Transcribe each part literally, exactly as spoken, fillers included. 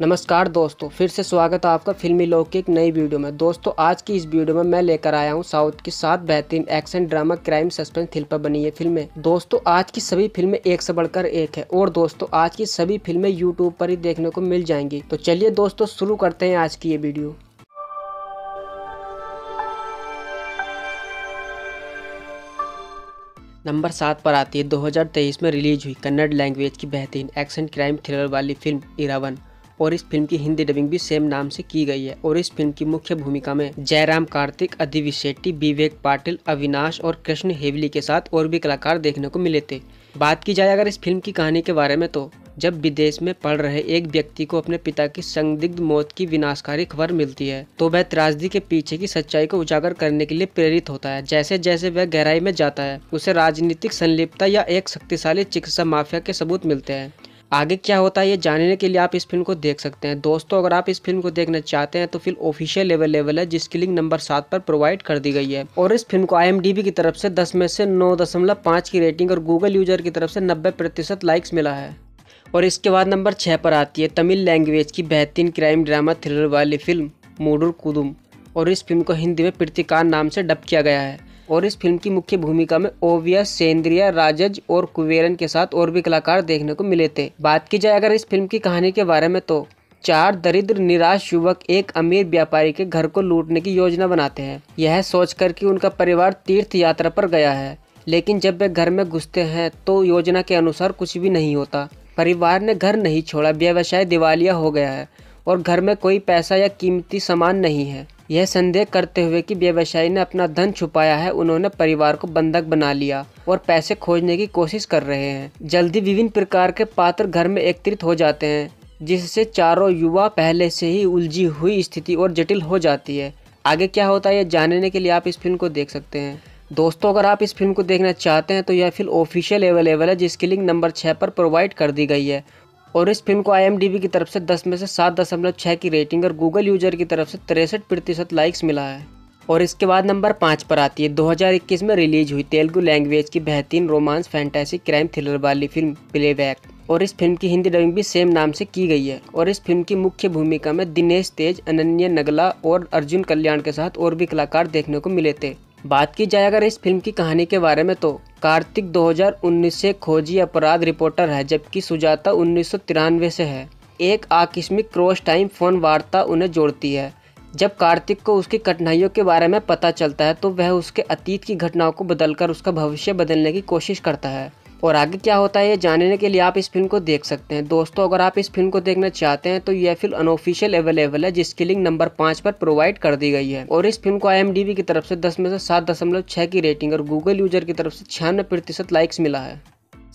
नमस्कार दोस्तों, फिर से स्वागत है आपका फिल्मी लोक की एक नई वीडियो में। दोस्तों आज की इस वीडियो में मैं लेकर आया हूं साउथ की सात बेहतरीन action drama crime suspense thrill पर बनी है फिल्में। दोस्तों आज की सभी फिल्में एक से बढ़कर एक है और दोस्तों आज की सभी फिल्में यूट्यूब पर ही देखने को मिल जाएंगी। तो चलिए दोस्तों शुरू करते हैं आज की ये वीडियो। नंबर सात पर आती है दो हज़ार तेईस में रिलीज हुई कन्नड़ लैंग्वेज की बेहतरीन एक्शन क्राइम थ्रिलर वाली फिल्म इरावण और इस फिल्म की हिंदी डबिंग भी सेम नाम से की गई है। और इस फिल्म की मुख्य भूमिका में जयराम कार्तिक, अदिति शेट्टी, विवेक पाटिल, अविनाश और कृष्ण हेवली के साथ और भी कलाकार देखने को मिले थे। बात की जाए अगर इस फिल्म की कहानी के बारे में तो जब विदेश में पढ़ रहे एक व्यक्ति को अपने पिता की संदिग्ध मौत की विनाशकारी खबर मिलती है तो वह त्रासदी के पीछे की सच्चाई को उजागर करने के लिए प्रेरित होता है। जैसे जैसे वह गहराई में जाता है उसे राजनीतिक संलिप्तता या एक शक्तिशाली चिकित्सा माफिया के सबूत मिलते हैं। आगे क्या होता है ये जानने के लिए आप इस फिल्म को देख सकते हैं। दोस्तों अगर आप इस फिल्म को देखना चाहते हैं तो फिल्म ऑफिशियल अवेलेबल है जिसकी लिंक नंबर सात पर प्रोवाइड कर दी गई है। और इस फिल्म को आई एम डी बी की तरफ से दस में से नौ दशमलव पाँच की रेटिंग और गूगल यूजर की तरफ से नब्बे प्रतिशत लाइक्स मिला है। और इसके बाद नंबर छः पर आती है तमिल लैंग्वेज की बेहतरीन क्राइम ड्रामा थ्रिलर वाली फिल्म मोडुर कुदुम और इस फिल्म को हिंदी में प्रतिकार नाम से डब किया गया है। और इस फिल्म की मुख्य भूमिका में ओविया, सेंद्रिया, राजज और कुबेरन के साथ और भी कलाकार देखने को मिले थे। बात की जाए अगर इस फिल्म की कहानी के बारे में तो चार दरिद्र निराश युवक एक अमीर व्यापारी के घर को लूटने की योजना बनाते हैं, यह सोचकर कि उनका परिवार तीर्थ यात्रा पर गया है। लेकिन जब वे घर में घुसते हैं तो योजना के अनुसार कुछ भी नहीं होता। परिवार ने घर नहीं छोड़ा, व्यवसाय दिवालिया हो गया है और घर में कोई पैसा या कीमती सामान नहीं है। यह संदेह करते हुए कि व्यवसायी ने अपना धन छुपाया है, उन्होंने परिवार को बंधक बना लिया और पैसे खोजने की कोशिश कर रहे हैं। जल्दी विभिन्न प्रकार के पात्र घर में एकत्रित हो जाते हैं जिससे चारों युवा पहले से ही उलझी हुई स्थिति और जटिल हो जाती है। आगे क्या होता है यह जानने के लिए आप इस फिल्म को देख सकते हैं। दोस्तों अगर आप इस फिल्म को देखना चाहते हैं तो यह फिल्म ऑफिशियल अवेलेबल है जिसकी लिंक नंबर छः पर प्रोवाइड कर दी गई है। और इस फिल्म को आई एम डी बी की तरफ से दस में से सात दशमलव छः की रेटिंग और गूगल यूजर की तरफ से तिरसठ प्रतिशत लाइक्स मिला है। और इसके बाद नंबर पाँच पर आती है दो हज़ार इक्कीस में रिलीज हुई तेलुगु लैंग्वेज की बेहतरीन रोमांस फैंटेसी क्राइम थ्रिलर वाली फिल्म प्लेबैक और इस फिल्म की हिंदी डबिंग भी सेम नाम से की गई है। और इस फिल्म की मुख्य भूमिका में दिनेश तेज, अनन्या नगला और अर्जुन कल्याण के साथ और भी कलाकार देखने को मिले थे। बात की जाए अगर इस फिल्म की कहानी के बारे में तो कार्तिक दो हज़ार उन्नीस से खोजी अपराध रिपोर्टर है जबकि सुजाता उन्नीस सौ तिरानवे से है। एक आकस्मिक क्रॉस टाइम फोन वार्ता उन्हें जोड़ती है। जब कार्तिक को उसकी कठिनाइयों के बारे में पता चलता है तो वह उसके अतीत की घटनाओं को बदलकर उसका भविष्य बदलने की कोशिश करता है। और आगे क्या होता है ये जानने के लिए आप इस फिल्म को देख सकते हैं। दोस्तों अगर आप इस फिल्म को देखना चाहते हैं तो यह फिल्म अनऑफिशियल अवेलेबल है जिसकी लिंक नंबर पाँच पर प्रोवाइड कर दी गई है। और इस फिल्म को आई एम डी बी की तरफ से दस में से सात दशमलव छः की रेटिंग और गूगल यूजर की तरफ से छियानवे प्रतिशत लाइक्स मिला है।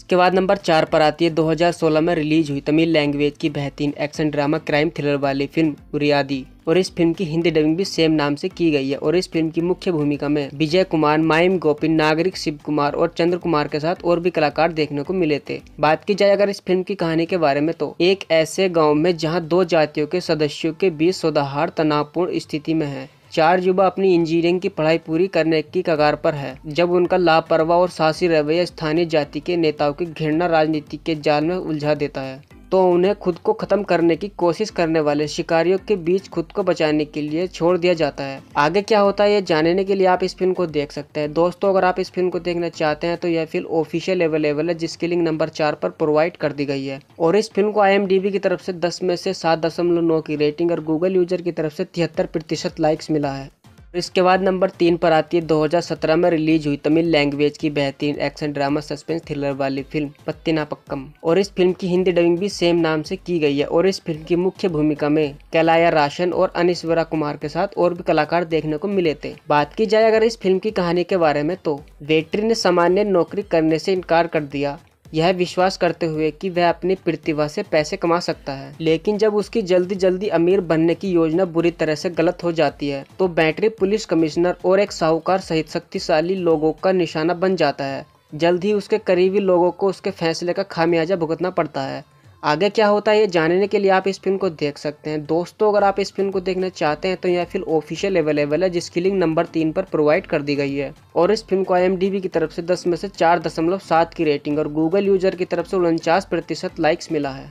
इसके बाद नंबर चार पर आती है दो हज़ार सोलह में रिलीज हुई तमिल लैंग्वेज की बेहतरीन एक्शन ड्रामा क्राइम थ्रिलर वाली फिल्म उरियादी और इस फिल्म की हिंदी डबिंग भी सेम नाम से की गई है। और इस फिल्म की मुख्य भूमिका में विजय कुमार, माइम गोपी, नागरिक शिव कुमार और चंद्र कुमार के साथ और भी कलाकार देखने को मिले थे। बात की जाए अगर इस फिल्म की कहानी के बारे में तो एक ऐसे गाँव में जहाँ दो जातियों के सदस्यों के बीच सौदाहार तनावपूर्ण स्थिति में है। चार युवा अपनी इंजीनियरिंग की पढ़ाई पूरी करने की कगार पर है जब उनका लापरवाह और साहसी रवैया स्थानीय जाति के नेताओं की घृणा राजनीति के जाल में उलझा देता है तो उन्हें खुद को खत्म करने की कोशिश करने वाले शिकारियों के बीच खुद को बचाने के लिए छोड़ दिया जाता है। आगे क्या होता है ये जानने के लिए आप इस फिल्म को देख सकते हैं। दोस्तों अगर आप इस फिल्म को देखना चाहते हैं तो यह फिल्म ऑफिशियल अवेलेबल है जिसकी लिंक नंबर चार पर प्रोवाइड कर दी गई है। और इस फिल्म को आई एम डी बी की तरफ से दस में से सात दशमलव नौ की रेटिंग और गूगल यूजर की तरफ से तिहत्तर प्रतिशत लाइक्स मिला है। इसके बाद नंबर तीन पर आती है दो हज़ार सत्रह में रिलीज हुई तमिल लैंग्वेज की बेहतरीन एक्शन ड्रामा सस्पेंस थ्रिलर वाली फिल्म पत्तिनापक्कम और इस फिल्म की हिंदी डबिंग भी सेम नाम से की गई है। और इस फिल्म की मुख्य भूमिका में कैलाया राशन और अनिश्वरा कुमार के साथ और भी कलाकार देखने को मिले थे। बात की जाए अगर इस फिल्म की कहानी के बारे में तो वेट्री ने सामान्य नौकरी करने से इनकार कर दिया, यह विश्वास करते हुए कि वह अपनी प्रतिभा से पैसे कमा सकता है। लेकिन जब उसकी जल्दी जल्दी अमीर बनने की योजना बुरी तरह से गलत हो जाती है तो बैटरी पुलिस कमिश्नर और एक साहूकार सहित शक्तिशाली लोगों का निशाना बन जाता है। जल्द ही उसके करीबी लोगों को उसके फैसले का खामियाजा भुगतना पड़ता है। आगे क्या होता है ये जानने के लिए आप इस फिल्म को देख सकते हैं। दोस्तों अगर आप इस फिल्म को देखना चाहते हैं तो यह फिल्म ऑफिशियल अवेलेबल है जिसकी लिंक नंबर तीन पर प्रोवाइड कर दी गई है। और इस फिल्म को आई एम डी बी की तरफ से दस में से चार दशमलव सात की रेटिंग और गूगल यूजर की तरफ से उनचास प्रतिशत लाइक्स मिला है।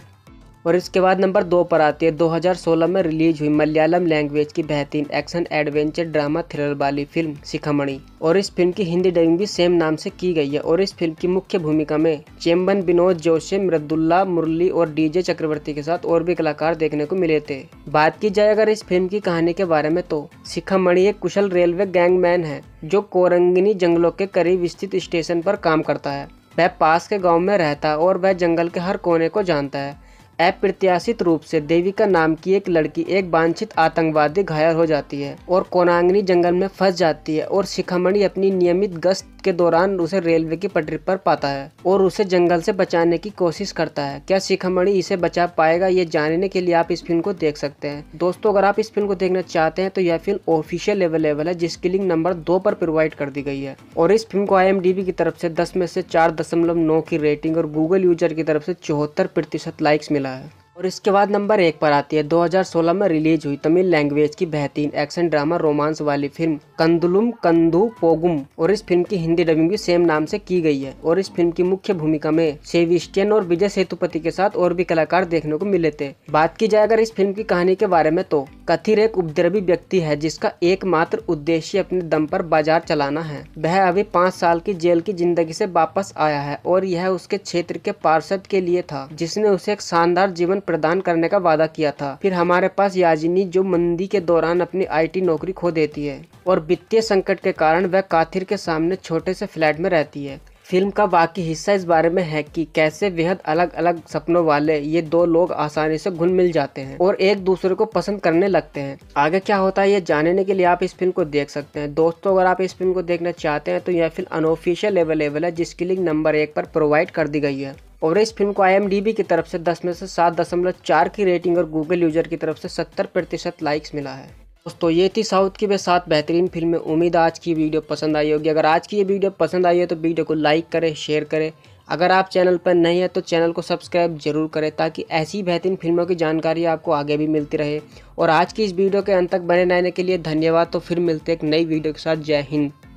और इसके बाद नंबर दो पर आती है दो हज़ार सोलह में रिलीज हुई मलयालम लैंग्वेज की बेहतरीन एक्शन एडवेंचर ड्रामा थ्रिलर वाली फिल्म शिखामणि। और इस फिल्म की हिंदी डबिंग भी सेम नाम से की गई है। और इस फिल्म की मुख्य भूमिका में चेम्बन, विनोद जोशी, मृदुल्ला मुरली और डीजे चक्रवर्ती के साथ और भी कलाकार देखने को मिले थे। बात की जाए अगर इस फिल्म की कहानी के बारे में तो शिखामणि एक कुशल रेलवे गैंगमैन है जो कोरंगिनी जंगलों के करीब स्थित स्टेशन पर काम करता है। वह पास के गाँव में रहता है और वह जंगल के हर कोने को जानता है। अप्रत्याशित रूप से देविका नाम की एक लड़की एक वांछित आतंकवादी घायल हो जाती है और कोनांगनी जंगल में फंस जाती है। और शिखामणि अपनी नियमित गश्त के दौरान उसे रेलवे की पटरी पर पाता है और उसे जंगल से बचाने की कोशिश करता है। क्या शिखामणि इसे बचा पाएगा, ये जानने के लिए आप इस फिल्म को देख सकते हैं। दोस्तों, अगर आप इस फिल्म को देखना चाहते हैं तो यह फिल्म ऑफिशियल अवेलेबल है जिसकी लिंक नंबर दो पर प्रोवाइड कर दी गई है। और इस फिल्म को आई एम डी बी की तरफ से दस में से चार दशमलव नौ की रेटिंग और गूगल यूजर की तरफ से चौहत्तर प्रतिशत लाइक्स मिला है। और इसके बाद नंबर एक पर आती है दो हज़ार सोलह में रिलीज हुई तमिल लैंग्वेज की बेहतरीन एक्शन ड्रामा रोमांस वाली फिल्म कंदुलम कंदू पोगुम। और इस फिल्म की हिंदी डबिंग भी सेम नाम से की गई है। और इस फिल्म की मुख्य भूमिका में सेविस्टियन और विजय सेतुपति के साथ और भी कलाकार देखने को मिले थे। बात की जाए अगर इस फिल्म की कहानी के बारे में तो कथिर एक उपद्रवी व्यक्ति है जिसका एकमात्र उद्देश्य अपने दम पर बाजार चलाना है। वह अभी पाँच साल की जेल की जिंदगी से वापस आया है और यह उसके क्षेत्र के पार्षद के लिए था जिसने उसे एक शानदार जीवन प्रदान करने का वादा किया था। फिर हमारे पास याजिनी जो मंदी के दौरान अपनी आई टी नौकरी खो देती है और वित्तीय संकट के कारण वह काथिर के सामने छोटे से फ्लैट में रहती है। फिल्म का बाकी हिस्सा इस बारे में है कि कैसे बेहद अलग अलग सपनों वाले ये दो लोग आसानी से घुल मिल जाते हैं और एक दूसरे को पसंद करने लगते हैं। आगे क्या होता है ये जानने के लिए आप इस फिल्म को देख सकते हैं। दोस्तों, अगर आप इस फिल्म को देखना चाहते हैं तो यह फिल्म अनऑफिशियल अवेलेबल है जिसकी लिंक नंबर एक पर प्रोवाइड कर दी गई है। और इस फिल्म को आई एम डी बी की तरफ से दस में से सात दशमलव चार की रेटिंग और गूगल यूजर की तरफ से सत्तर प्रतिशत लाइक्स मिला है। दोस्तों, ये थी साउथ की वे सात बेहतरीन फिल्में। उम्मीद आज की वीडियो पसंद आई होगी। अगर आज की ये वीडियो पसंद आई है तो वीडियो को लाइक करें, शेयर करें। अगर आप चैनल पर नए हैं तो चैनल को सब्सक्राइब जरूर करें ताकि ऐसी बेहतरीन फिल्मों की जानकारी आपको आगे भी मिलती रहे। और आज की इस वीडियो के अंत तक बने रहने के लिए धन्यवाद। तो फिर मिलते हैं एक नई वीडियो के साथ। जय हिंद।